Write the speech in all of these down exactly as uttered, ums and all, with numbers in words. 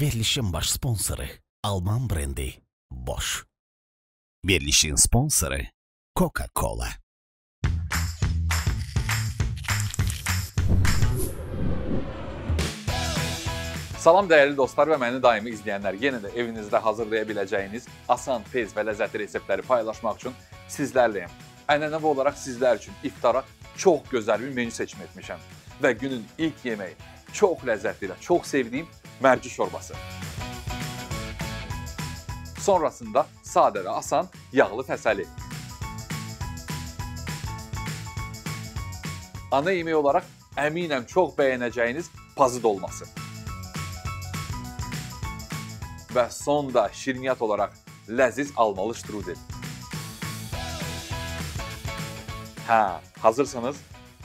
Verilişin baş sponsoru Alman brendi Bosch. Verilişin sponsoru Coca-Cola. Salam dəyərli dostlar və məni daimi izləyənlər. Yenə də evinizdə hazırlaya biləcəyiniz asan, tez və ləzzətli reseptləri paylaşmaq üçün sizlərləyəm. Ənənəvi olaraq sizlər üçün iftara çox gözəl bir menü seçim etmişəm və günün ilk yeməyi çox ləzzətli və çox sevdiyim mərci şorbası. Sonrasında sadə və asan yağlı fəsəli. Ana yemək olaraq əminəm çox bəyənəcəyiniz pazı dolması. Və sonda şirniyyat olaraq ləziz alma ştrudeli. Hə, hazırsanız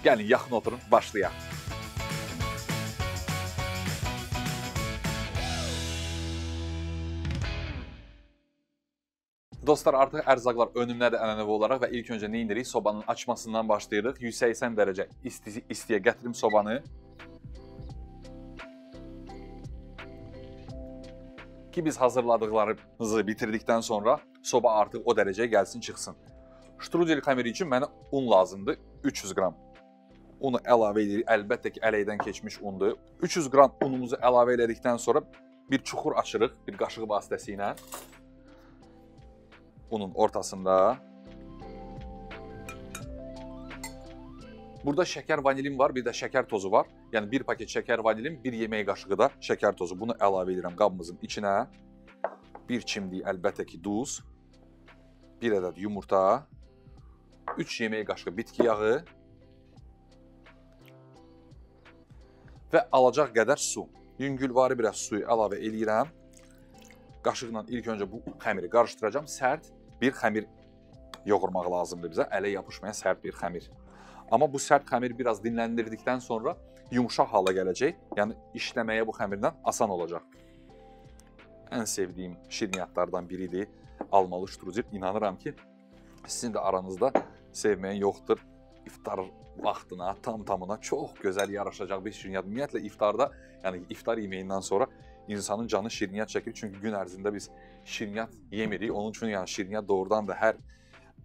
gəlin yaxın oturun, başlayaq. Dostlar, artıq ərzaqlar önümdə ənənəvi olaraq və ilk öncə nə edirik? Sobanın açmasından başlayırıq. yüz səksən dərəcə isti, istiyə gətirim sobanı. Ki biz hazırladıqlarımızı bitirdikdən sonra soba artıq o dərəcəyə gəlsin, çıxsın. Ştrudel xəmiri üçün mənə un lazımdır, üç yüz qram. Unu əlavə edirik, əlbəttə ki, ələkdən keçmiş undur. üç yüz qram unumuzu əlavə elədikdən sonra bir çuxur açırıq, bir qaşıq vasitəsilə. Unun ortasında. Burada şəkər vanilin var, bir də şəkər tozu var. Yəni bir paket şəkər vanilin, bir yemək qaşığı da şəkər tozu. Bunu əlavə edirəm qabımızın içinə. Bir çimdik əlbəttə ki duz, bir ədəd yumurta, üç yemək qaşığı bitki yağı və alacaq qədər su. Yüngülvari bir az suyu əlavə edirəm. Qaşıqla ilk öncə bu xəmiri qarışdıracağım. Sərt bir xəmir yoğurmaq lazımdır bizə, ələ yapışmayan sərt bir xəmir. Amma bu sərt xəmir biraz dinləndirdikdən sonra yumuşaq hala gələcək. Yəni işləməyə bu xəmirdən asan olacaq. Ən sevdiyim şirniyyatlardan biridir almalı ştrudel. İnanıram ki, sizin də aranızda sevməyən yoxdur. İftar vaxtına, tam-tamına çox gözəl yaraşacaq bir şirniyyat. Ümumiyyətlə iftarda, yəni iftar yeməyindən sonra İnsanın canı şirniyyat çəkir, çünki gün ərzində biz şirniyyat yemirik. Onun üçün yəni şirniyyat doğrudan da hər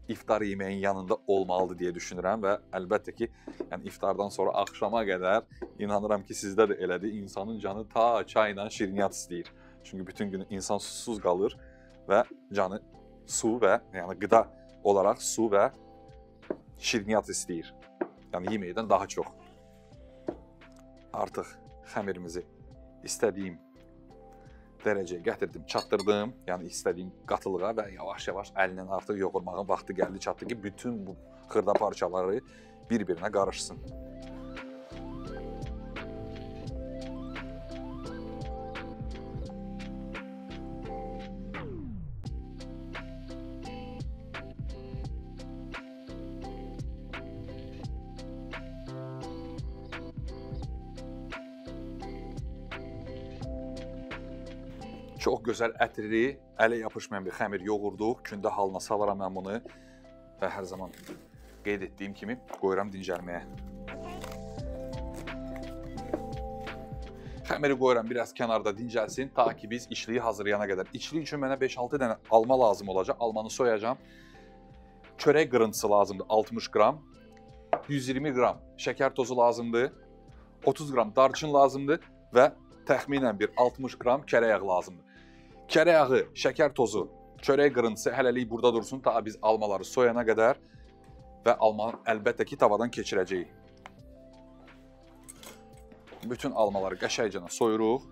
iftar yeməyin yanında olmalıdır deyə düşünürəm və əlbəttə ki, yəni iftardan sonra axşama qədər inanıram ki, sizdə də elədir. İnsanın canı ta çayla şirniyyat istəyir. Çünki bütün gün insan susuz qalır və canı su və yəni qıda olaraq su və şirniyyat istəyir. Yəni yeməkdən daha çox. Artıq xəmirimizi istədiyim dərəcəyə gətirdim, çatdırdım, yəni istədiyim qatılığa və yavaş-yavaş əlinlə artıq yoğurmağın vaxtı gəldi, çatdı ki, bütün bu xırda parçaları bir-birinə qarışsın. Çox gözəl ətirli, ələ yapışmayan bir xəmir yoğurduq. Kündə halına salaram mən bunu və hər zaman qeyd etdiyim kimi qoyuram dincəlməyə. Xəmiri qoyuram biraz kənarda dincəlsin, ta ki biz içliyi hazırlayana qədər. İçlik üçün mənə beş altı dənə alma lazım olacaq. Almanı soyacağam. Çörək qırıntısı lazımdır altmış qram, yüz iyirmi qram şəkər tozu lazımdır, otuz qram darçın lazımdır və təxminən bir altmış qram kərəyağı lazımdır. Kərə yağı, şəkər tozu, çörək qırıntısı hələlik burada dursun, ta biz almaları soyana qədər və almanı əlbəttə ki tavadan keçirəcəyik. Bütün almaları qəşəngcə soyuruq.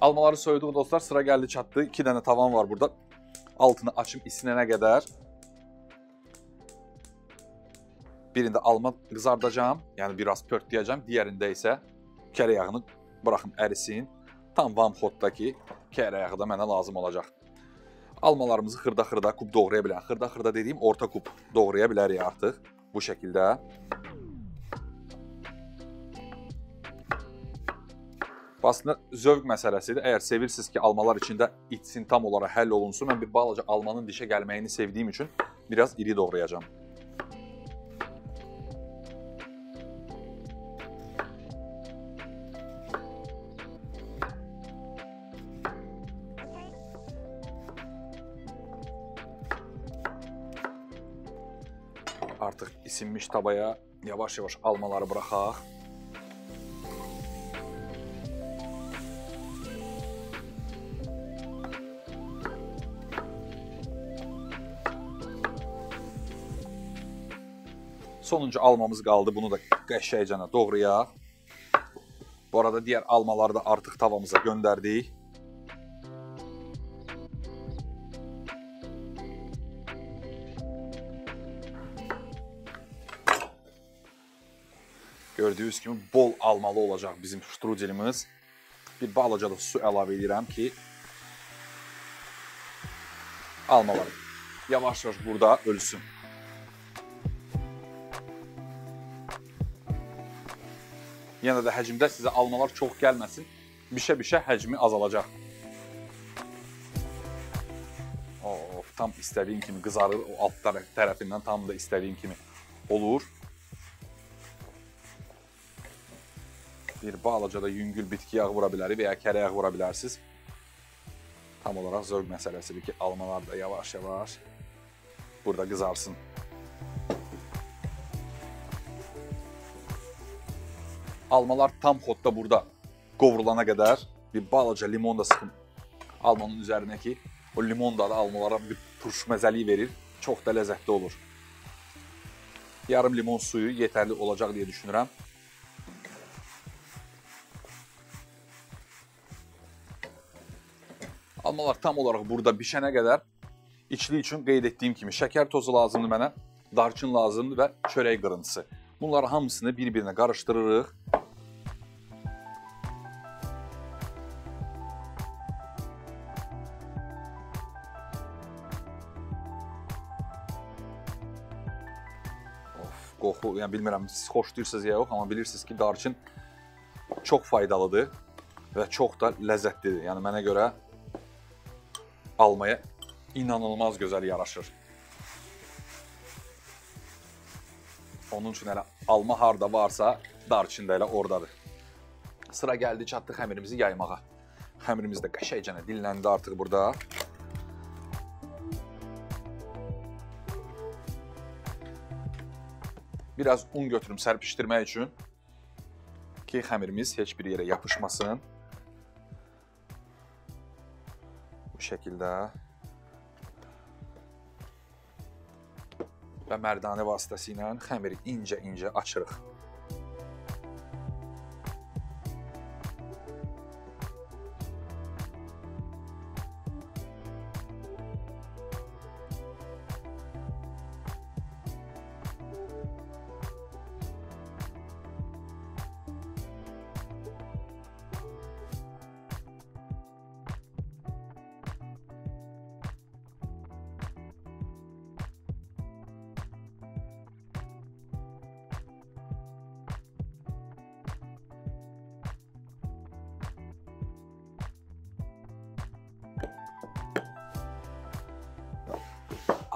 Almaları soyuduq dostlar, sıra gəldi çatdı. İki dənə tavan var burada. Altını açım isinənə qədər. Birində alma qızardacağam, yəni biraz pörtləyəcəm. Digərində isə kərəyağını buraxım ərisin. Tam vam xotdakı kərəyağıda mənə lazım olacaq. Almalarımızı xırda-xırda kub doğraya bilərik. Xırda-xırda dediyim orta kub doğraya bilərik artıq bu şəkildə. Aslında zövq məsələsidir. Əgər sevirsiniz ki, almalar içində içsin, tam olaraq həll olunsun. Mən bir balaca almanın dişə gəlməyini sevdiyim üçün biraz iri doğrayacağım. Artıq isinmiş tavaya yavaş-yavaş almaları bıraxaq. Sonuncu almamız qaldı. Bunu da qəşəngcə doğrayaq. Bu arada digər almaları da artıq tavamıza göndərdik. Gördüyünüz kimi bol almalı olacaq bizim ştrudelimiz. Bir balaca da su əlavə edirəm ki, almaları yavaş-yavaş burada ölsün. Yenə də həcmdə sizə almalar çox gəlməsin, bişə-bişə həcmi azalacaq. Of, tam istədiyim kimi qızarır, o alt tərəfindən tam da istədiyim kimi olur. Bir balaca da yüngül bitki yağı vura bilərik və ya kərə yağı vura bilərsiniz. Tam olaraq zövq məsələsidir ki, almalar da yavaş-yavaş burada qızarsın. Almalar tam xodda burada qovrulana qədər bir balaca limon da sıxın almanın üzərinə ki, o limon da almalara bir turşu məzəliyi verir, çox da ləzzətli olur. Yarım limon suyu yetərli olacaq deyə düşünürəm. Almalar tam olaraq burada bişənə qədər içli üçün qeyd etdiyim kimi şəkər tozu lazımdır mənə, darçın lazımdır və çörək qırıntısı. Bunları hamısını bir-birinə qarışdırırıq. Of, qoxu, yəni bilmirəm siz xoşlayırsınız ya yox, amma bilirsiniz ki, darçın çox faydalıdır və çox da ləzzətlidir. Yəni mənə görə almaya inanılmaz gözəl yaraşır. Onun üçün elə alma harda varsa, darçın da elə oradadır. Sıra gəldi, çatdıq xəmirimizi yaymağa. Xəmirimiz də qəşəngcə dilləndi artıq burada. Biraz un götürüm sərpişdirmək üçün ki, xəmirimiz heç bir yerə yapışmasın. Bu şəkildə. Və mərdanə vasitəsilə xəmiri incə-incə açırıq.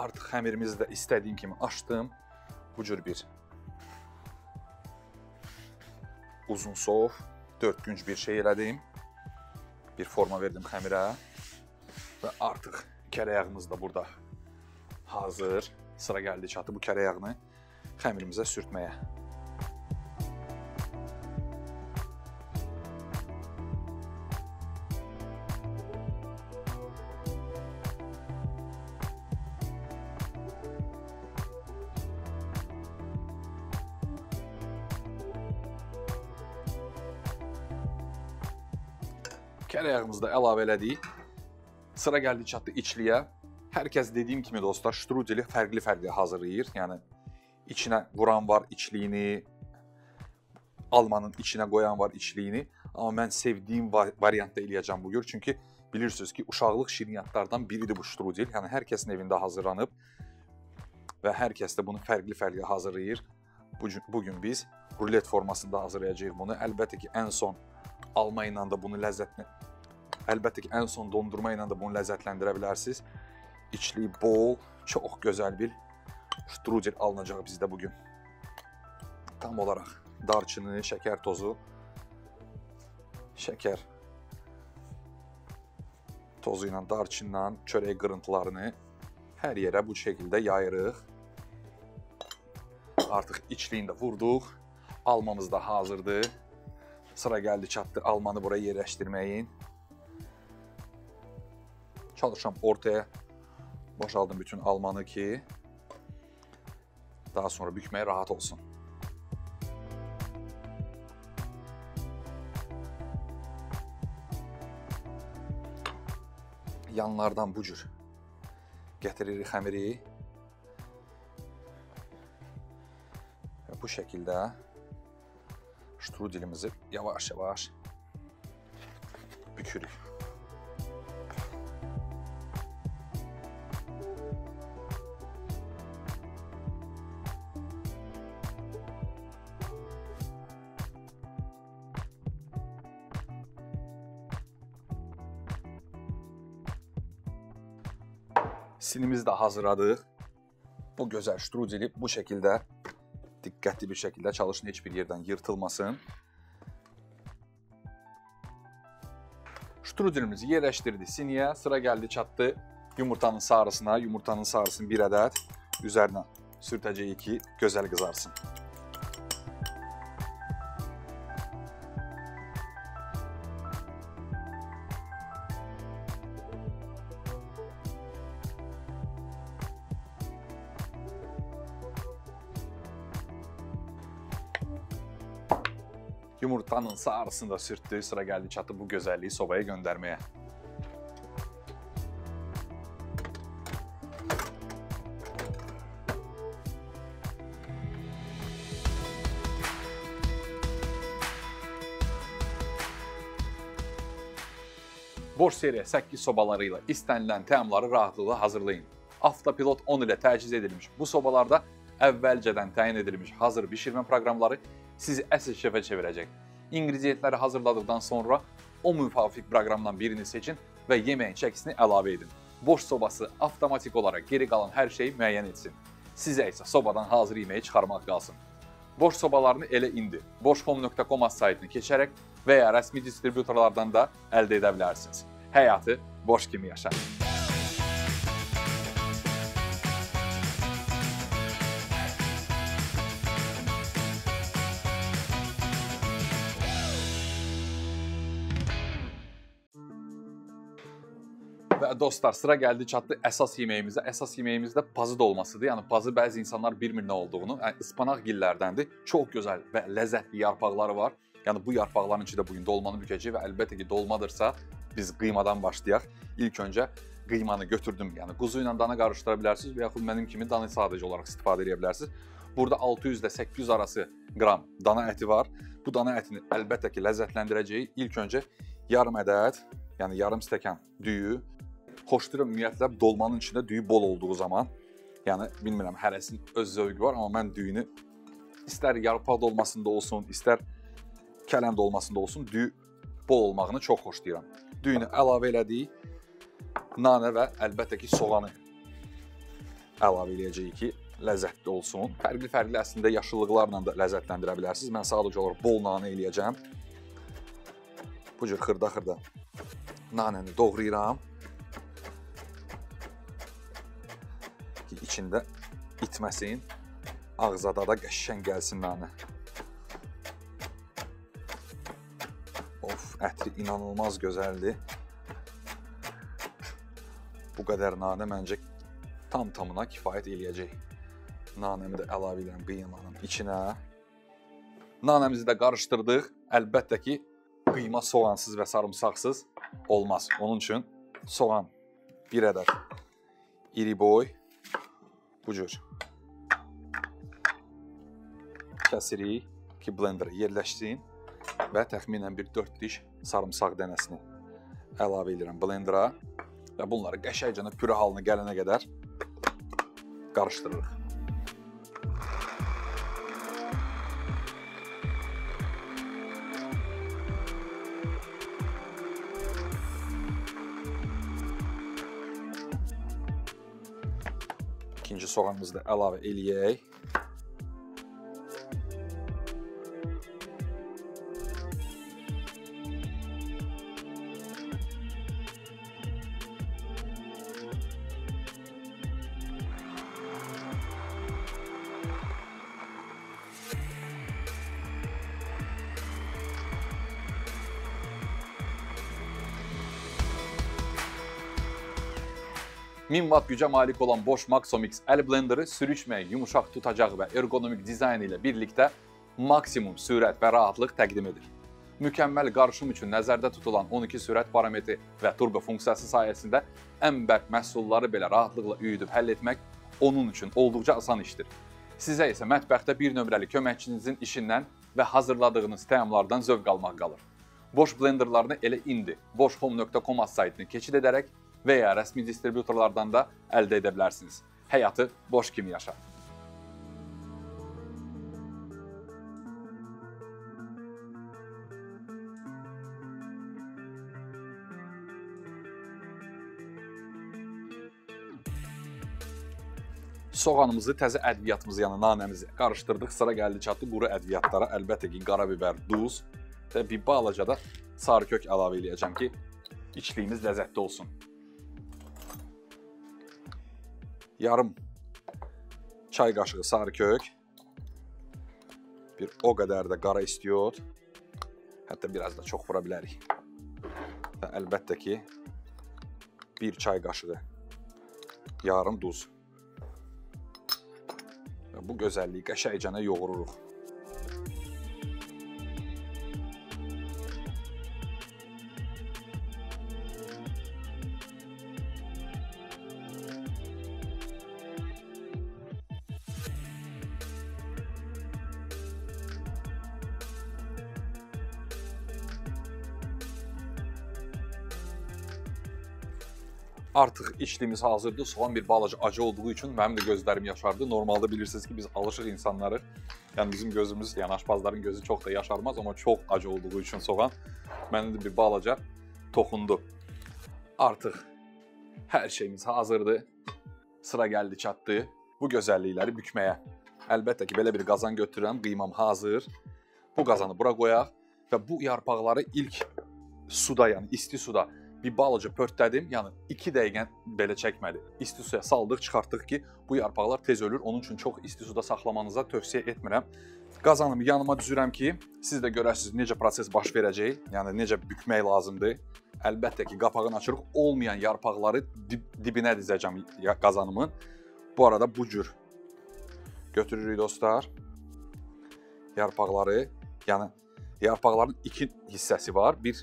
Artıq xəmirimizi də istədiyim kimi açdım. Bu cür bir uzun soğ, dörd günc bir şey elədim. Bir forma verdim xəmirə və artıq kərə yağımız da burada hazır. Sıra gəldi çatı bu kərə yağını xəmirimizə sürtməyə. Kərəyağımızı da əlavə elədik. Sıra gəldi çatdı içliyə. Hər kəs dediyim kimi dostlar, ştrudeli fərqli-fərqli hazırlayır. Yəni, içinə vuran var içliyini, almanın içinə qoyan var içliyini. Amma mən sevdiyim variantda eləyəcəm bugün. Çünki Bilirsiniz ki, uşaqlıq şirniyyatlardan biridir bu ştrudel. Yəni, hər kəsin evində hazırlanıb və hər kəs də bunu fərqli-fərqli hazırlayır. Bugün biz rulet formasında hazırlayacağıq bunu. Əlbəttə ki, ən son alma ilə də bunu ləzzətləndirə, əlbəttə ki, ən son dondurma ilə də bunu ləzzətləndirə bilərsiniz. İçliyi bol, çox gözəl bir ştrudel alınacaq bizdə bugün. Tam olaraq darçını, şəkər tozu, şəkər tozu ilə, darçınla çörək qırıntılarını hər yerə bu şəkildə yayırıq. Artıq içliyini də vurduq. Almamız da hazırdır. Sıra gəldi çatdı almanı buraya yerləşdirməyin. Çalışam ortaya boşaldım bütün almanı ki daha sonra bükməyə rahat olsun. Yanlardan bu cür gətiririk xəmiri. Bu şəkildə ştrudelimizi yavaş-yavaş bükürük. Sinimizi də hazırladıq. Bu gözəl ştrudeli bu şəkildə, diqqətli bir şəkildə çalışın, heç bir yerdən yırtılmasın. Ştrudelimizi yerləşdirdik siniyə. Sıra gəldi çatdı yumurtanın sarısına. Yumurtanın sarısını bir ədəd üzərinə sürtəcəyik ki, gözəl qızarsın. Yumurtanın sarısını da sürtdüyü sıra gəldi çatdı bu gözəlliyi sobaya göndərməyə. Bosch Serie səkkiz sobaları ilə istənilən təamları rahatlıqla hazırlayın. Avtopilot on ilə təchiz edilmiş bu sobalarda əvvəlcədən təyin edilmiş hazır bişirmə proqramları sizi əsl şefə çevirəcək. İngrediyentləri hazırladıqdan sonra o müvafiq proqramdan birini seçin və yeməyin çəkisini əlavə edin. Bosch sobası avtomatik olaraq geri qalan hər şeyi müəyyən etsin. Sizə isə sobadan hazır yeməyi çıxarmaq qalsın. Bosch sobalarını elə indi bosch home nöqtə com az saytını keçərək və ya rəsmi distribütorlardan da əldə edə bilərsiniz. Həyatı Bosch kimi yaşayın. Və dostlar, sıra gəldi çatdı əsas yeməyimizə. Əsas yeməyimiz də pazı dolmasıdır. Yəni, pazı bəzi insanlar bilmir nə olduğunu. Ispanaq gillərdəndir. Çox gözəl və ləzzətli yarpaqları var. Yəni, bu yarpaqların içində bugün dolmanı bükəcəyik və əlbəttə ki, dolmadırsa biz qıymadan başlayaq. İlk öncə qıymanı götürdüm. Yəni, quzu ilə dana qarışdıra bilərsiniz və yaxud mənim kimi dana sadəcə olaraq istifadə edə bilərsiniz. Burada altı yüz ilə səkkiz yüz arası qram dana əti var. Bu dana ətini əlbəttə ki, ləzzətləndirəcəyik. İlk öncə yarım ədəd, yəni yarım stəkan düyü. Xoşdurum ümumiyyətlə dolmanın içində düyü bol olduğu zaman, yəni bilmirəm hərəsinin öz zövqü var, amma mən düyünü istər yarpaq dolmasında olsun, istər kələm dolmasında olsun, düyü bol olmağını çox xoşlayıram. Düyünü əlavə elədik, nanə və əlbəttə ki, soğanı əlavə eləyəcəyik ki, ləzzətli olsun. Fərqli-fərqli əslində yaşıllıqlarla da ləzzətləndirə bilərsiniz. Mən sadəcə olaraq bol nanə eləyəcəm. Bu cür xırda-xırda nanəni doğrayıram. İçində itməsin, ağızda da qəşəng gəlsin nanə. Of, ətri inanılmaz gözəldir. Bu qədər nanə məncə tam-tamına kifayət eləyəcək. Nanəmi də əlavə edirəm qıymanın içinə. Nanəmizi də qarışdırdıq. Əlbəttə ki, qıyma soğansız və sarımsaqsız olmaz. Onun üçün soğan bir ədəd iri boy. Bu cür kəsirik ki, blendera yerləşsin və təxminən bir dörd diş sarımsaq dənəsini əlavə edirəm blendera və bunları qəşəngcə pürə halına gələnə qədər qarışdırırıq. İkinci soğanımızı da əlavə eləyək. min watt gücə malik olan Bosch Maxomix əl blenderi sürüşməyi yumuşaq tutacaq və ergonomik dizayn ilə birlikdə maksimum sürət və rahatlıq təqdim edir. Mükəmməl qarışım üçün nəzərdə tutulan on iki sürət parametri və turbo funksiyası sayəsində ən bərk məhsulları belə rahatlıqla üyüdüb həll etmək onun üçün olduqca asan işdir. Sizə isə mətbəxtdə bir nömrəli köməkçinizin işindən və hazırladığınız təamlardan zövq almaq qalır. Bosch blenderlarını elə indi bosch home nöqtə com saytını keçid edərək və ya rəsmi distribütorlardan da əldə edə bilərsiniz. Həyatı Bosch kimi yaşa. Soğanımızı, təzə ədviyyatımızı, yəni nanəmizi qarışdırdıq. Sıra gəldi çatdı quru ədviyyatlara. Əlbəttə ki, qara biber, duz və bir balaca da sarı kök əlavə eləyəcəm ki, içliyimiz ləzzətli olsun. Yarım çay kaşığı sarı kök, bir o kadar da qara istiyot, hatta biraz da çok vura bilərik. Və elbette ki, bir çay kaşığı yarım duz. Və bu gözelliği qəşəngcə yoğururuq. Artıq içliyimiz hazırdır. Soğan bir balaca acı olduğu üçün mənim də gözlərim yaşardı. Normalda bilirsiniz ki, biz alışıq insanları, yəni bizim gözümüz, yəni aşpazların gözü çox da yaşarmaz, amma çox acı olduğu üçün soğan mənim də bir balaca toxundu. Artıq hər şeyimiz hazırdır. Sıra gəldi çatdı bu gözəllikləri bükməyə. Əlbəttə ki, belə bir qazan götürürəm, qiymam hazır. Bu qazanı bura qoyaq və bu yarpaqları ilk suda, yəni isti suda bir balaca pörtlədim, yəni iki dəqiqə belə çəkmədi. İsti suya saldıq, çıxartdıq ki, bu yarpaqlar tez ölür. Onun üçün çox isti suda saxlamanıza tövsiyə etmirəm. Qazanımı yanıma düzürəm ki, siz də görərsiniz necə proses baş verəcək, yəni necə bükmək lazımdır. Əlbəttə ki, qapağını açırıq, olmayan yarpaqları dib dibinə dizəcəm qazanımın. Bu arada bu cür götürürük dostlar. Yarpaqları, yəni yarpaqların iki hissəsi var. Bir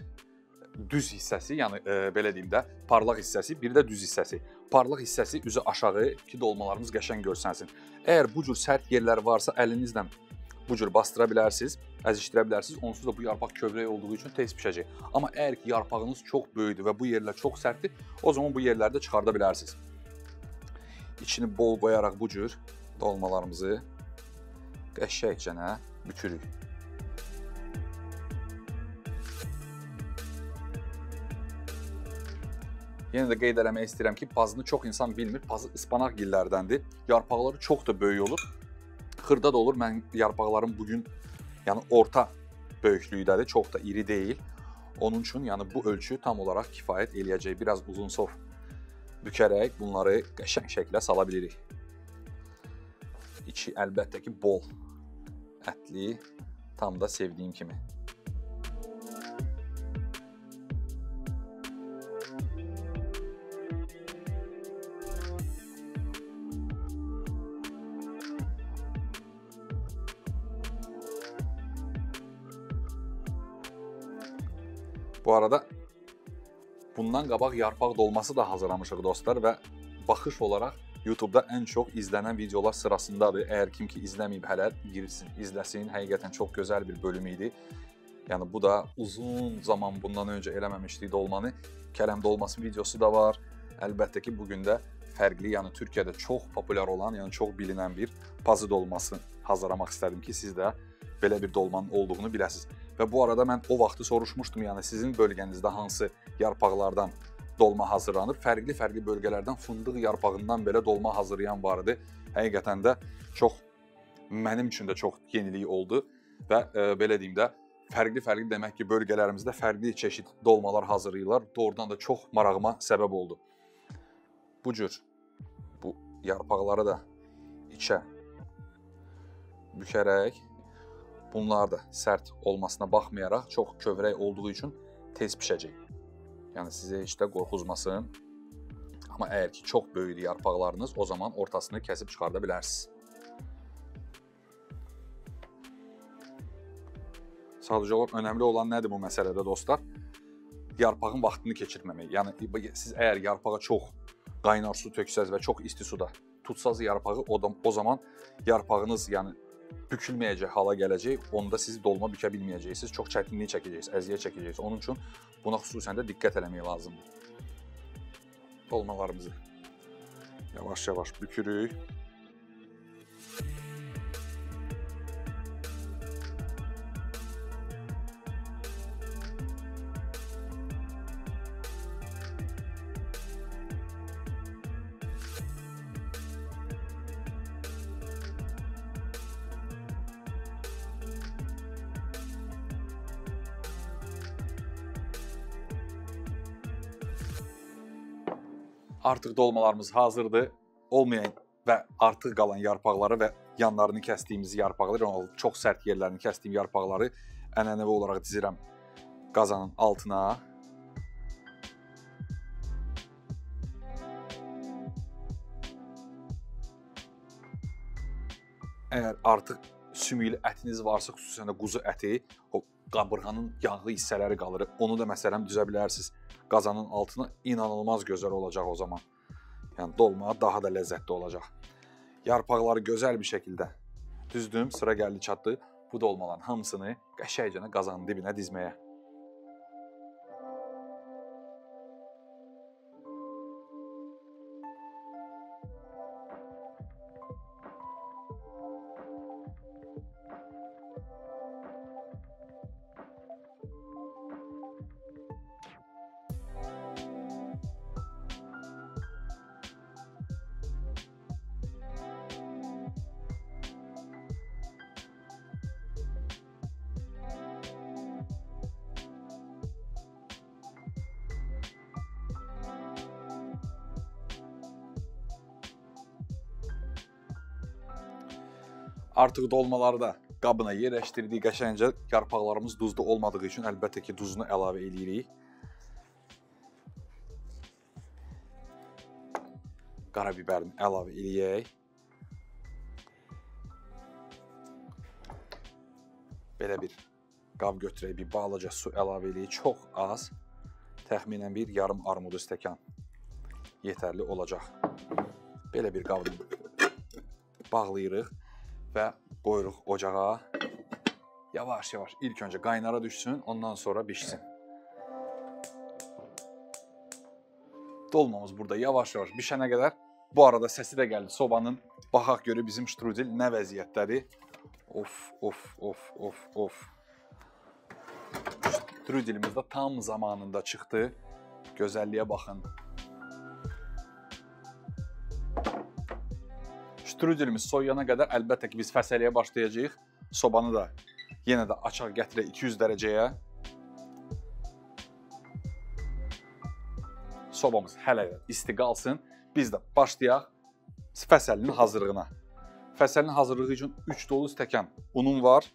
düz hissəsi, yəni e, belə deyim də, parlaq hissəsi, bir də düz hissəsi. Parlaq hissəsi üzü aşağı ki, dolmalarımız qəşəng görsənsin. Əgər bu cür sərt yerlər varsa, əlinizlə bu cür bastıra bilərsiniz, əzişdirə bilərsiniz. Onsuz da bu yarpaq kövrək olduğu üçün tez pişəcək. Amma əgər ki, yarpağınız çox böyüdür və bu yerlər çox sərtdir, o zaman bu yerləri də çıxarda bilərsiniz. İçini bol qoyaraq bu cür dolmalarımızı qəşəngcə bükürük. Yenə də qeyd eləmək istəyirəm ki, pazını çox insan bilmir. Pazı ıspanaq gillərdəndir. Yarpaqları çox da böyük olur. Xırda da olur. Mən yarpaqlarım bugün yəni orta böyüklükdədir. Çox da iri deyil. Onun üçün yəni bu ölçü tam olaraq kifayət eləyəcək. Biraz uzunsof bükərək bunları qəşəng şəklə sala bilirik. İçi əlbəttə ki, bol ətli, tam da sevdiyim kimi. Bu arada bundan qabaq yarpaq dolması da hazırlamışıq dostlar və baxış olaraq YouTube'da ən çox izlənən videolar sırasındadır. Əgər kim ki izləməyib hələ girsin, izləsin. Həqiqətən çox gözəl bir bölüm idi. Yəni bu da uzun zaman bundan öncə eləməmişdik dolmanı. Kələm dolması videosu da var. Əlbəttə ki, bugün də fərqli, yəni Türkiyədə çox populyar olan, yəni çox bilinən bir pazı dolması hazırlamaq istədim ki, siz də belə bir dolmanın olduğunu biləsiniz. Və bu arada mən o vaxtı soruşmuşdum, yəni sizin bölgənizdə hansı yarpaqlardan dolma hazırlanır. Fərqli-fərqli bölgələrdən fındıq yarpağından belə dolma hazırlayan var idi. Həqiqətən də çox, mənim üçün də çox yenilik oldu və e, belə deyim də, fərqli-fərqli demək ki, bölgələrimizdə fərqli çeşid dolmalar hazırlayırlar. Doğrudan da çox marağıma səbəb oldu. Bu cür, bu yarpaqları da içə bükərək, bunlar da sərt olmasına baxmayaraq, çox kövrək olduğu üçün tez pişəcək. Yəni sizə heç də qorxuzmasın. Amma əgər ki çox böyük yarpaqlarınız, o zaman ortasını kəsib çıxarda bilərsiniz. Sadəcə olaraq önəmli olan nədir bu məsələdə dostlar? Yarpağın vaxtını keçirməmək. Yəni siz əgər yarpağa çox qaynar su töksəz və çox isti suda tutsaz yarpağı, o zaman yarpağınız yəni bükülməyəcək hala gələcək, onda siz dolma bükə bilməyəcəksiniz, çox çətinlik çəkəcəksiniz, əziyyət çəkəcəksiniz. Onun üçün buna xüsusən də diqqət eləmək lazımdır. Dolmalarımızı yavaş-yavaş bükürük. Artıq dolmalarımız hazırdır. Olmayan və artıq qalan yarpaqları və yanlarını kəsdiyimiz yarpaqları, çox sərt yerlərini kəsdiyim yarpaqları ənənəvi olaraq dizirəm qazanın altına. Əgər artıq sümüklü ətiniz varsa, xüsusən də quzu əti, o qabırğanın yağlı hissələri qalır. Onu da məsələn düzə bilərsiniz. Qazanın altına inanılmaz gözəl olacaq o zaman. Yəni dolma daha da ləzzətli olacaq. Yarpaqları gözəl bir şəkildə düzdüm, sıra gəldi çatdı. Bu dolmaların hamısını qəşəngcə qazanın dibinə dizməyə. Artıq dolmaları da qabına yerləşdirdik. Qəşəngcə yarpaqlarımız duzlu olmadığı üçün əlbəttə ki duzunu əlavə edirik. Qarabibərini əlavə edək. Belə bir qab götürək, bir balaca su əlavə edək. Çox az, təxminən bir yarım armudu stəkan yetərli olacaq. Belə bir qabı bağlayırıq və qoyuruq ocağa. Yavaş-yavaş ilk öncə qaynara düşsün, ondan sonra bişsin. Dolmamız burada yavaş-yavaş bişənə qədər. Bu arada səsi də gəldi sobanın. Baxaq görək bizim ştrudel nə vəziyyətdədir. Of, of, of, of, of. Ştrudelimiz də tam zamanında çıxdı. Gözəlliyə baxın. Ştrudelimiz soyuyana qədər əlbəttə ki biz fəsəliyə başlayacağıq. Sobanı da yenə də açıq gətirək iki yüz dərəcəyə. Sobamız hələ isti qalsın. Biz də başlayaq fəsəlinin hazırlığına. Fəsəlinin hazırlığı üçün üç dolu stəkan unum var.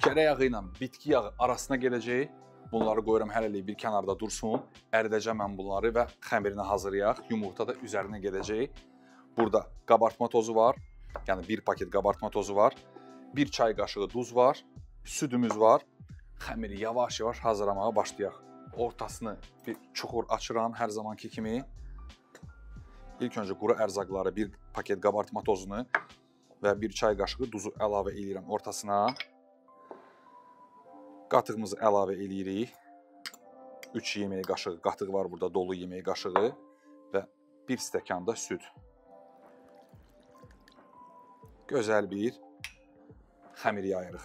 Kərə yağı ilə bitki yağı arasına gələcək. Bunları qoyuram hələlik bir kənarda dursun. Əridəcəm mən bunları və xəmirini hazırlayaq. Yumurta da üzərinə gələcək. Burada qabartma tozu var, yəni bir paket qabartma tozu var, bir çay qaşığı duz var, südümüz var. Xəmiri yavaş-yavaş hazırlamağa başlayaq. Ortasını bir çuxur açıram hər zamanki kimi. İlk öncə quru ərzaqları, bir paket qabartma tozunu və bir çay qaşığı duzu əlavə edirəm ortasına. Qatığımızı əlavə edirik. üç yemək qaşığı qatıq var burada, dolu yemək qaşığı və bir stəkan da süd. Gözəl bir xəmir yayırıq.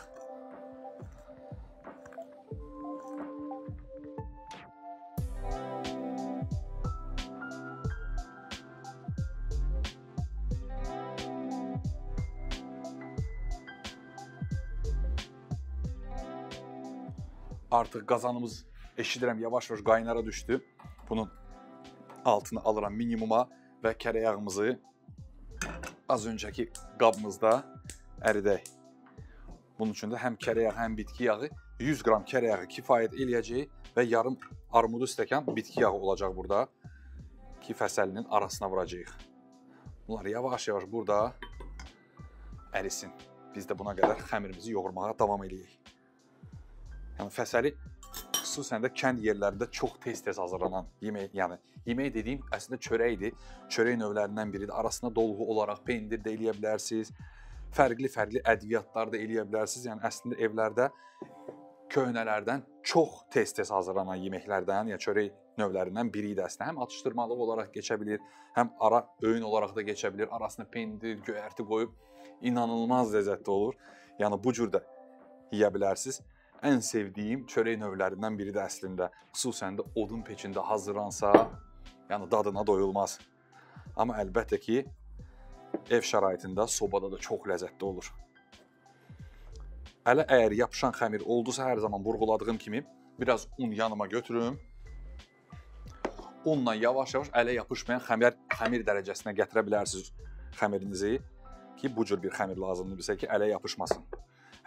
Artıq qazanımız, eşidirəm, yavaş-yavaş qaynara düşdü. Bunun altını alıram minimuma və kərəyağımızı az öncəki qabımızda əridək. Bunun üçün də həm kərəyağ, həm bitki yağı, yüz qram kərəyağ kifayət eləyəcək və yarım armudu stəkan bitki yağı olacaq burada ki, fəsəlinin arasına vuracağıq. Bunlar yavaş-yavaş burada ərisin. Biz də buna qədər xəmirimizi yoğurmağa davam edəyik. Yəni, fəsəli xüsusən də kənd yerlərində çox tez-tez hazırlanan yemək, yəni yemək dediyim əslində çörəkdir. Çörək növlərindən biridir. Arasına dolğu olaraq pendir də eləyə bilərsiniz, fərqli-fərqli ədviyyatlar da eləyə bilərsiniz. Yəni əslində evlərdə köhnələrdən çox tez-tez hazırlanan yeməklərdən, yəni çörək növlərindən biridir əslində. Həm atışdırmalıq olaraq keçə bilir, həm ara öğün olaraq da keçə bilir. Arasına pendir, göyərti qoyub inanılmaz ləzzətli olur. Yəni bu cür də yeyə bilərsiniz. Ən sevdiyim çörək növlərindən biri də əslində, xüsusən də odun peçində hazırlansa, yəni dadına doyulmaz. Amma əlbəttə ki, ev şəraitində, sobada da çox ləzzətli olur. Ələ əgər yapışan xəmir oldusa, hər zaman vurğuladığım kimi, biraz un yanıma götürüm. Unla yavaş-yavaş ələ yapışmayan xəmir, xəmir dərəcəsinə gətirə bilərsiniz xəmirinizi ki, bu cür bir xəmir lazımdır bizə ki, ələ yapışmasın.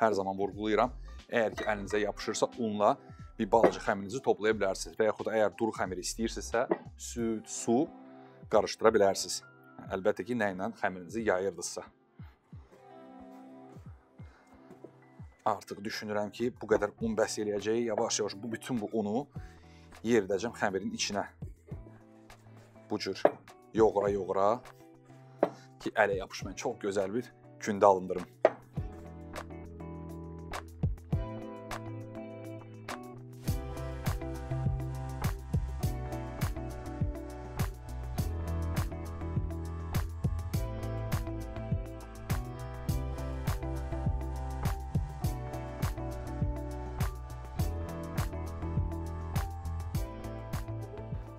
Hər zaman vurğulayıram. Əgər ki, əlinizə yapışırsa, unla bir balaca xəmirinizi toplaya bilərsiniz və yaxud əgər duru xəmiri istəyirsinizsə, süd, su qarışdıra bilərsiniz. Əlbəttə ki, nə ilə xəmirinizi yayırdınızsa. Artıq düşünürəm ki, bu qədər un bəs eləyəcək, yavaş-yavaş bu bütün bu unu yeridəcəm xəmirin içinə. Bu cür yoğura-yoğura ki, ələ yapışmayın, çox gözəl bir gündə alındırım.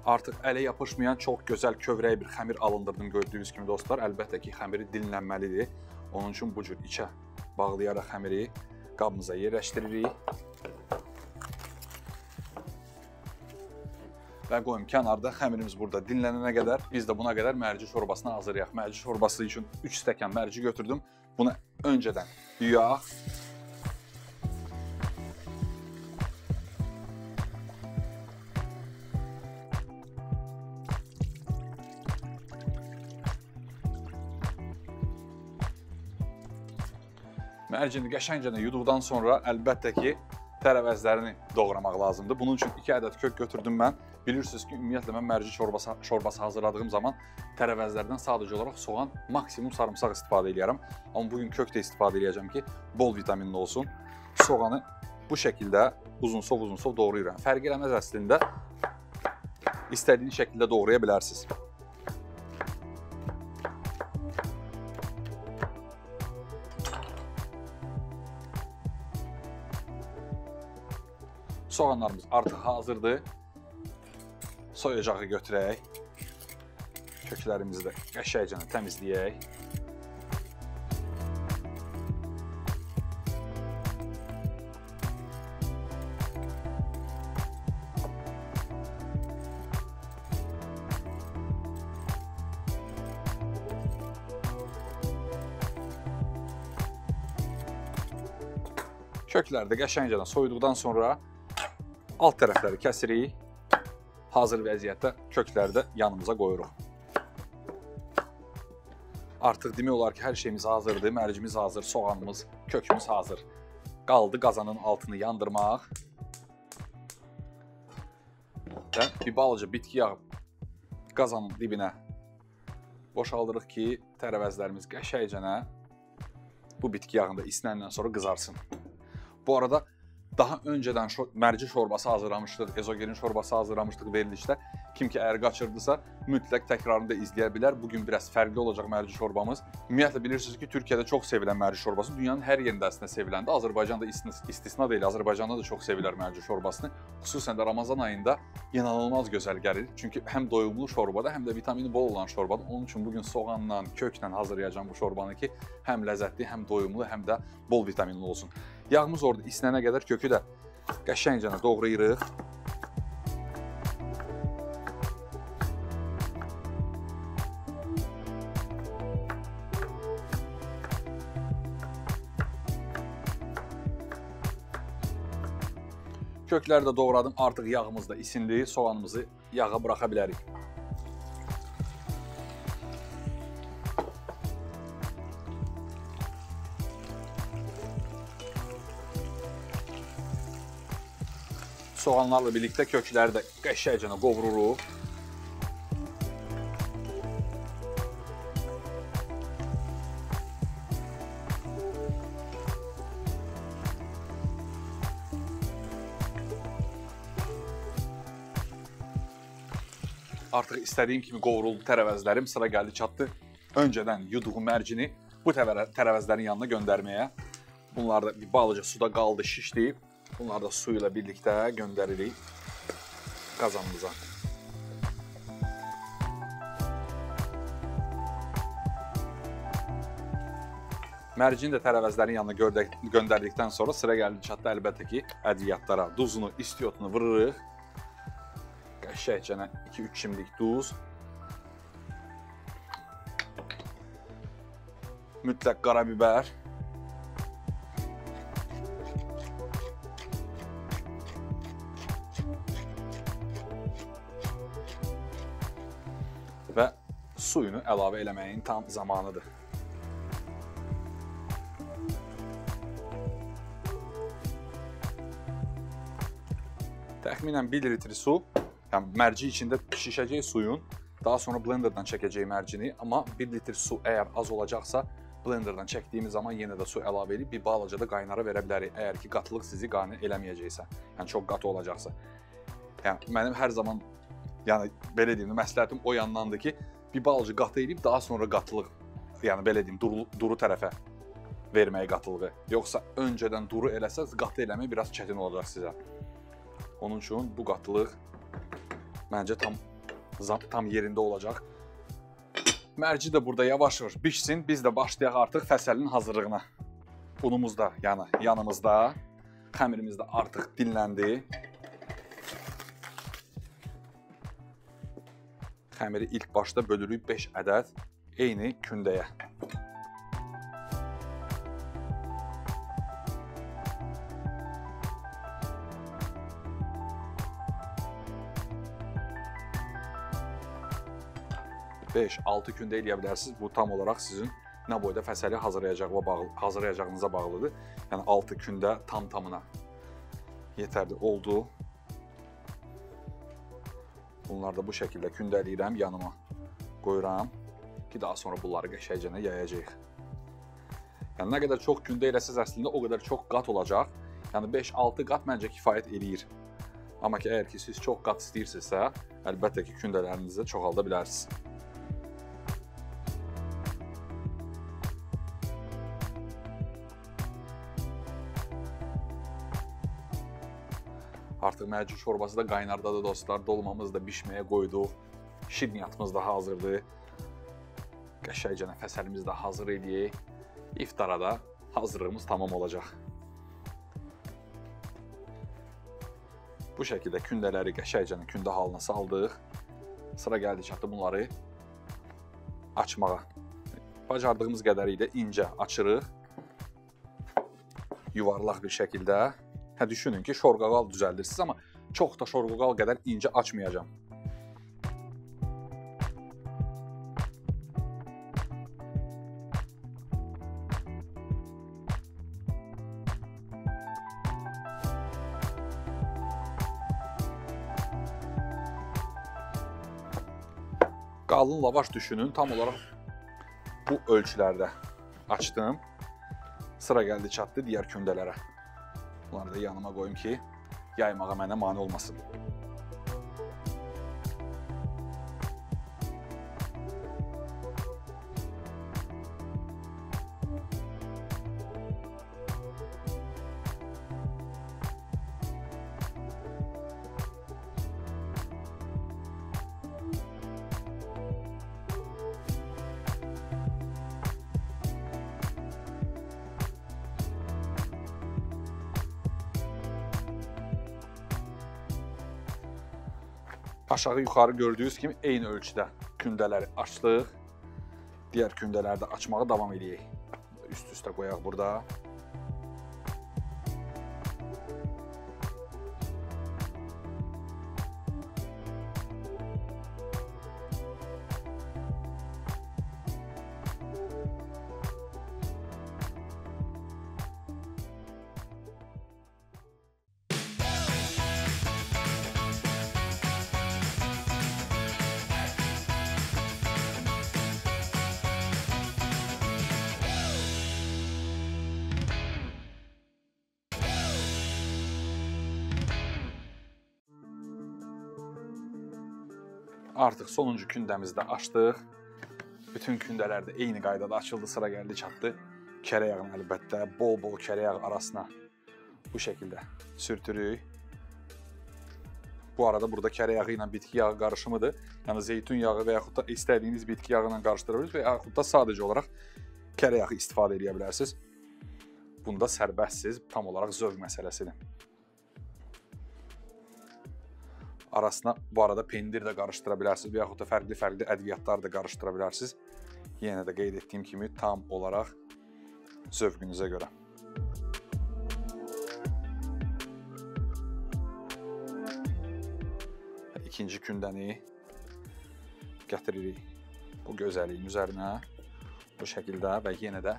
Artıq ələ yapışmayan çox gözəl kövrək bir xəmir alındırdım gördüyünüz kimi dostlar. Əlbəttə ki, xəmiri dinlənməlidir. Onun üçün bu cür içə bağlayaraq xəmiri qabımıza yerləşdiririk. Və qoyum kənarda xəmirimiz burada dinlənənə qədər biz də buna qədər mərci şorbasını hazırlayaq. Mərci şorbası üçün üç stəkan mərci götürdüm. Bunu öncədən yuyaq. Mərcini qəşəngcə yuduqdan sonra əlbəttə ki, tərəvəzlərini doğramaq lazımdır. Bunun üçün iki ədəd kök götürdüm mən. Bilirsiniz ki, ümumiyyətlə, mən mərci şorbası hazırladığım zaman tərəvəzlərdən sadəcə olaraq soğan, maksimum sarımsaq istifadə edərəm. Amma bugün kök də istifadə edəcəm ki, bol vitaminli olsun. Soğanı bu şəkildə uzunsov-uzunsov doğrayıram. Fərq eləməz əslində, istədiyiniz şəkildə doğraya bilərsiniz. Soğanlarımız artıq hazırdır. Soy ocağı götürək. Köklərimizi də qəşəngcə təmizləyək. Kökləri də qəşəngcə soyuduqdan sonra alt tərəfləri kəsirik, hazır vəziyyətdə kökləri də yanımıza qoyuruq. Artıq demək olar ki, hər şeyimiz hazırdır, mərcimiz hazır, soğanımız, kökümüz hazır. Qaldı qazanın altını yandırmaq və bir balaca bitki yağı qazanın dibinə boşaldırıq ki, tərəvəzlərimiz qəşəngcə bu bitki yağında isinəndən sonra qızarsın. Bu arada Daha önceden mərci şorbası hazırlamışdıq, ezogelin şorbası hazırlamışdıq verilişdə. Kim ki əgər qaçırdısa, mütləq təkrarını da izləyə bilər. Bugün biraz fərqli olacaq mərci şorbamız. Ümumiyyətlə bilirsiniz ki, Türkiyədə çox sevilən mərci şorbası dünyanın hər yerində əslində seviləndə. Azərbaycanda istisna deyil, Azərbaycanda da çox sevilər mərci şorbasını. Xüsusən də Ramazan ayında inanılmaz gözəl gəlir. Çünki həm doyumlu şorbada, həm də vitamini bol olan şorbada. Onun üçün bugün soğanla, köklə hazırlayacağım bu şorbanı ki, həm ləzzətli, həm doyumlu, həm də bol vitaminli olsun. Yağımız orada islənə qədər kökü də qəşəngcə doğrayırıq. Kökləri də doğradım, artıq yağımız da isindi, soğanımızı yağa bıraxa bilərik. Soğanlarla birlikdə kökləri də qəşəngcə qovururuq. Artıq istədiyim kimi qovuruldu tərəvəzlərim, sıra gəldi çatdı. Öncədən yuduğum mərcini bu tərəvəzlərin yanına göndərməyə. Bunlar da bir balaca suda qaldı, şişdi. Bunları da su ilə birlikdə göndəririk qazanımıza. Mərcini də tərəvəzlərin yanına göndərdikdən sonra sıra gəldi çatdı əlbəttə ki, ədviyyatlara. Duzunu, istiyotunu vırırıq. Qəşəngcə iki üç çimdik duz. Mütləq qara biber. Və suyunu əlavə eləməyin tam zamanıdır. Təxminən bir litr su, yəni mərci içində pişişəcək suyun, daha sonra blenderdan çəkəcək mərcini, amma bir litr su əgər az olacaqsa, blenderdan çəkdiyimiz zaman yenə də su əlavə edib bir balaca da qaynara verə bilərik, əgər ki, qatlılıq sizi qane eləməyəcəksə, yəni çox qatı olacaqsa. Yəni, mənim hər zaman Yəni, belə deyim, məsləhətim o yandandır ki, bir balıcı qatı edib, daha sonra qatılıq, yəni belə deyim, duru tərəfə verməyə qatılığı. Yoxsa öncədən duru eləsəz, qatı eləmək biraz çətin olacaq sizə. Onun üçün bu qatılıq məncə tam yerində olacaq. Mərci də burada yavaş-yavaş bişsin, biz də başlayaq artıq fəsəlin hazırlığına. Unumuz da yanımızda, xəmirimiz də artıq dinləndi. Xəmiri ilk başda bölürük beş ədəd eyni kündəyə. beş altı kündə eləyə bilərsiniz. Bu tam olaraq sizin nə boyda fəsəli hazırlayacağınıza bağlıdır. Yəni altı kündə tam-tamına yetərli oldu. Bunları da bu şəkildə kündəliyirəm, yanıma qoyuram ki, daha sonra bunları qəşəngcə yayacağıq. Yəni, nə qədər çox kündə eləsiz əslində o qədər çox qat olacaq. Yəni, beş altı qat məncə kifayət eləyir. Amma ki, əgər ki, siz çox qat istəyirsinizsə, əlbəttə ki, kündələrinizi də çoxalda bilərsiniz. Artıq mərci şorbası da qaynardadır dostlar, dolmamız da bişməyə qoyduq, şirniyyatımız da hazırdır, qəşəngcə fəsəlimiz də hazır edək, iftara da hazırlığımız tamam olacaq. Bu şəkildə kündələri qəşəngcə kündə halına saldıq, sıra gəldi çatdı bunları açmağa. Bacardığımız qədəri ilə incə açırıq, yuvarlaq bir şəkildə. Hə, düşünün ki, şorqaqal düzəldirsiniz, amma çox da şorqaqal qədər incə açmayacağım. Qalın lavaş düşünün, tam olaraq bu ölçülərdə açdım. Sıra gəldi çatdı digər kündələrə. Bunları da yanıma koyayım ki yaymağa mənə mane olmasın. Aşağı yuxarı gördüyünüz kimi eyni ölçüdə kündələri açdıq. Digər kündələri də açmağa davam edək. Üst-üstə qoyaq burada. Artıq sonuncu kündəmizdə açdıq. Bütün kündələr də eyni qaydada açıldı, sıra gəldi, çatdı. Kərə yağını əlbəttə bol-bol kərə yağı arasına bu şəkildə sürtürük. Bu arada burada kərə yağı ilə bitki yağı qarışımıdır. Yəni zeytun yağı və yaxud da istədiyiniz bitki yağı ilə qarışdırabilirsiniz və yaxud da sadəcə olaraq kərə yağı istifadə edə bilərsiniz. Bunda sərbəstsiz, tam olaraq zövq məsələsidir. Arasına bu arada pendir de karıştırabilirsiniz veya da farklı farklı ədviyyatlar da karıştırabilirsiniz. Yine de qeyd etdiyim kimi tam olarak zövqünüzə göre. İkinci kündəni gətiririk bu gözəlliyin üzərinə bu şəkildə və yine de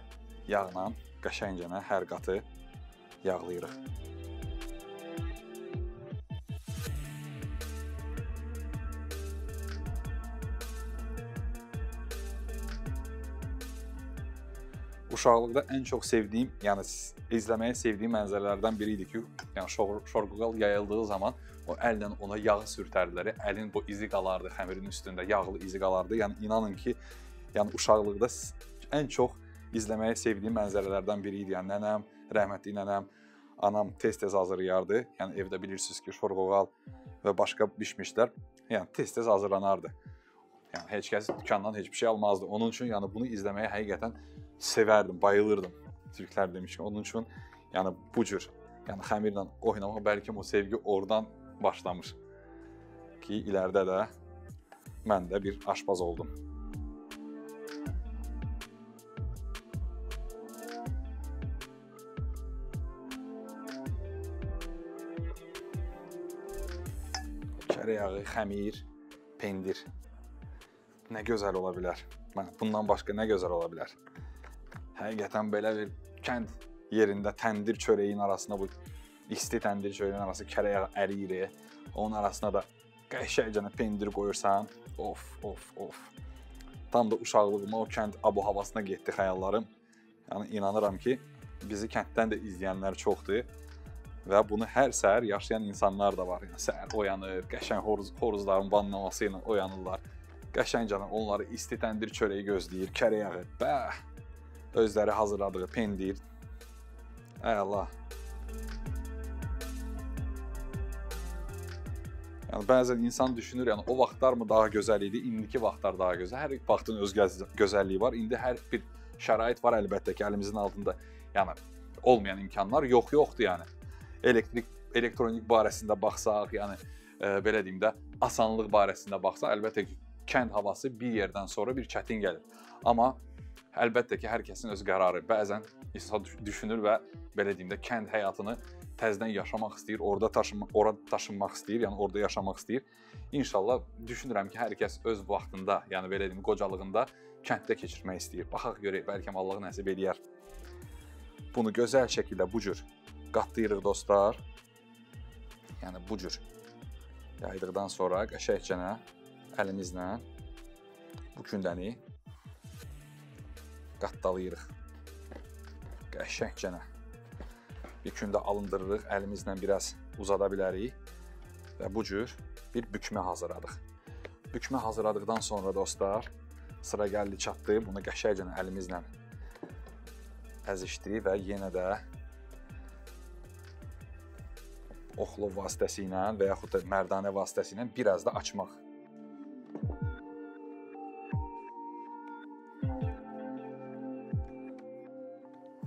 yağla qəşəngcə hər qatı yağlayırıq. Uşaqlıqda ən çox sevdiyim, yəni izləməyi sevdiyim mənzərələrdən biriydi ki, yəni şor, şorquqal yayıldığı zaman o əllə ona yağı sürtərdiləri, əlin bu izi qalardı, xəmirin üstündə yağlı izi qalardı. Yəni inanın ki, yəni uşaqlıqda ən çox izləməyi sevdiyim mənzərələrdən biriydi. Yəni nənəm, rəhmətli nənəm, anam tez-tez hazırlayardı. Yəni evdə bilirsiniz ki, şorquqal və başqa bişmişlər, yəni tez-tez hazırlanardı. Yəni heç kəs dükkandan heç bir şey almazdı. Onun üçün yəni bunu izləməyə həqiqətən severdim, bayılırdım. Türkler demiş ki, onun için yani bu cür yani xəmirlə oynamağa belki o sevgi oradan başlamış ki ileride de mən də bir aşbaz oldum. Kərə yağı, xəmir, pendir. Nə gözəl ola bilər? Bundan başqa nə gözəl ola bilər? Həqiqətən belə bir kənd yerində təndir çöreğin arasında bu isti təndir çöreğin arasında kərə yağı əriyir. Onun arasına da qəşəngcə pendir qoyursan. Of, of, of. Tam da uşaqlığıma o kənd abu havasına getdi xəyallarım. Yəni inanıram ki, bizi kənddən də izləyənlər çoxdur və bunu hər səhər yaşayan insanlar da var. Yəni səhər oyanır, qəşəng horuz, horuzların banlaması ilə oyanırlar. Qəşəngcə onları isti təndir çöreği gözləyir, kərə yağı. Bəh! Özləri hazırladığı pendir. Əla. Yəni bəzən insan düşünür, yəni o vaxtlar mı daha gözəl idi, indiki vaxtlar daha gözəl. Hər vaxtın öz gözəlliyi var. İndi hər bir şərait var əlbəttə ki, əlimizin altında. Yəni olmayan imkanlar yox, yoxdur yəni. Elektrik, elektronik barəsində baxsaq, yəni e, belə deyim də, asanlıq barəsində baxsaq, əlbəttə ki, kənd havası bir yerdən sonra bir çətin gəlir. Amma əlbəttə ki, hər kəsin öz qərarı. Bəzən insan düşünür və belə deyim də, kənd həyatını təzdən yaşamaq istəyir, orada taşınma, orada taşınmaq istəyir, yəni orada yaşamaq istəyir. İnşallah düşünürəm ki, hər kəs öz vaxtında, yəni belə deyim, qocalığında kənddə keçirmək istəyir. Baxaq görək, bəlkə Allah nəsib eləyər. Bunu gözəl şəkildə bu cür qatlayırıq dostlar. Yəni bu cür yaydıqdan sonra qəşəngcə əlimizlə bu kündəni qatdalayırıq. Qəşəngcə. yükünü də alındırırıq, əlimizlə biraz uzada bilərik və bu cür bir bükmə hazırladıq. Bükmə hazırladıqdan sonra dostlar, sıra gəldi çatdı, bunu qəşəngcə əlimizlə əzişdirik və yenə də oxlov vasitəsilə və yaxud da mərdanə vasitəsilə biraz da açmaq.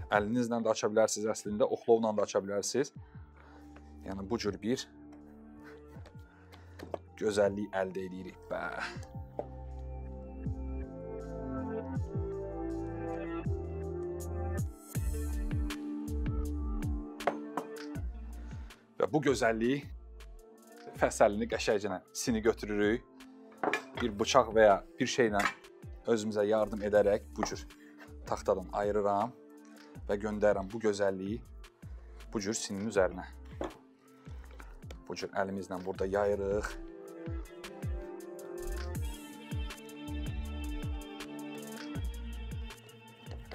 Əlinizlə də aça bilərsiniz, əslində oxlovla da aça bilərsiniz. Yəni bu cür bir gözəllik əldə edirik. Bəh! Və bu gözəlliyi fəsəlini qəşəngcə sini götürürük. Bir bıçaq və ya bir şeylə özümüzə yardım edərək bu cür taxtadan ayırıram və göndərirəm bu gözəlliyi bu cür sinin üzərinə. Bu cür əlimizlə burada yayırıq.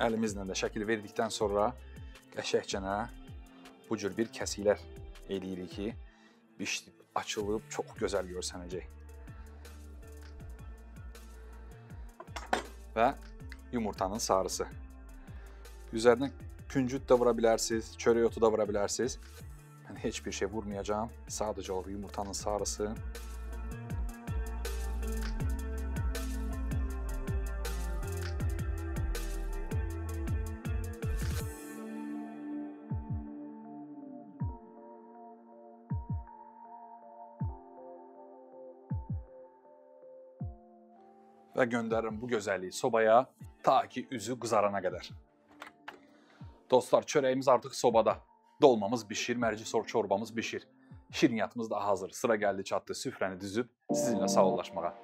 Əlimizlə də şəkil verdikdən sonra qəşəngcə bu cür bir kəsiklər edirik ki, bişdi, açılıb çox gözəl görsənəcək. Və yumurtanın sarısı. Üzərinə küncüt də vura bilərsiniz, çörək otu da vura bilərsiniz. Mən heç bir şey vurmayacağım, sadəcə olur yumurtanın sarısı. Və göndərirəm bu gözəlliyi sobaya, ta ki üzü qızarana qədər. Dostlar, çörəyimiz artıq sobada. Dolmamız bişir, mərci şorbamız bişir. Şirniyyatımız da hazır. Sıra gəldi çatdı, süfrəni düzüb sizinlə sağollaşmağa.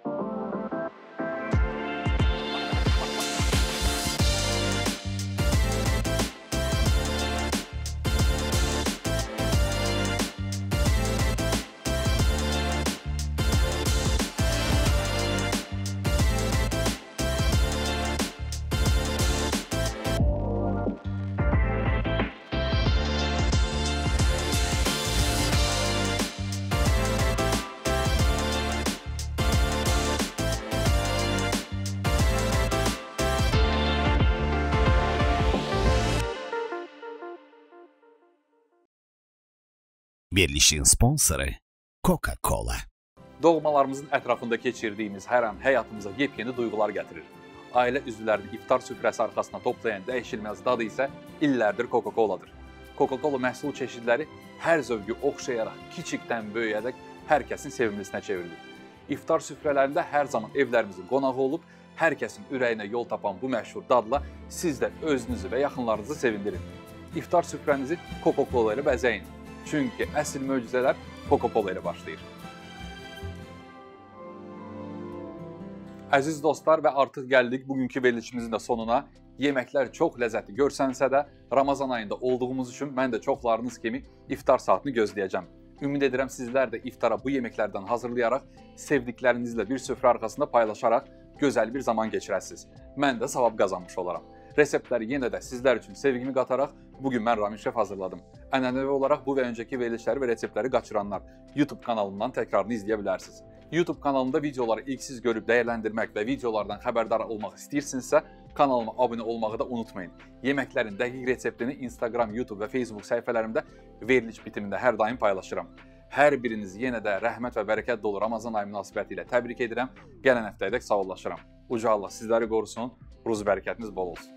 Verilişin sponsoru Coca-Cola. Doğmalarımızın ətrafında keçirdiyimiz hər an həyatımıza yepyeni duyğular gətirir. Ailə üzvlərini iftar süfrəsi arxasına toplayan dəyişilməz dadı isə illərdir Coca-Coladır. Coca-Cola məhsul çeşidləri hər zövqü oxşayaraq, kiçikdən böyüyərək hər kəsin sevimlisinə çevrilir. İftar süfrələrində hər zaman evlərimizin qonağı olub, hər kəsin ürəyinə yol tapan bu məşhur dadla siz də özünüzü və yaxınlarınızı sevindirin. İftar süfrənizi Coca-Cola ilə bəzəyin. Çünki əsl möcüzələr Coca-Cola ilə başlayır. Əziz dostlar və artıq gəldik bugünkü verilişimizin də sonuna. Yeməklər çox ləzzətli görsənsə də, Ramazan ayında olduğumuz üçün mən də çoxlarınız kimi iftar saatini gözləyəcəm. Ümid edirəm sizlər də iftara bu yeməklərdən hazırlayaraq, sevdiklərinizlə bir süfrə arxasında paylaşaraq gözəl bir zaman keçirəsiniz. Mən də savab qazanmış olaram. Reseptləri yenə də sizlər üçün sevgimi qataraq bugün mən Ramin Şef hazırladım. Ənənəvi olaraq bu və öncəki verilişləri və reseptləri qaçıranlar YouTube kanalından təkrarını izləyə bilərsiniz. YouTube kanalında videoları ilk siz görüb dəyərləndirmək və videolardan xəbərdar olmaq istəyirsinizsə, kanalıma abunə olmağı da unutmayın. Yeməklərin dəqiq reseptini Instagram, YouTube və Facebook səhifələrimdə veriliş bitimində hər daim paylaşıram. Hər birinizi yenə də rəhmət və bərəkət dolu Ramazan ayı münasibəti ilə təbrik edirəm. Gələn həftəyədək sağollaşıram. Uca Allah sizləri qorusun, ruz bərəkətiniz bol olsun.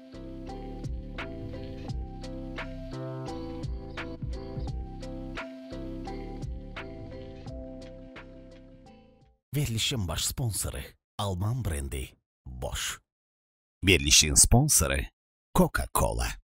Verilişin baş sponsoru Alman brendi Bosch. Verilişin sponsoru Coca-Cola.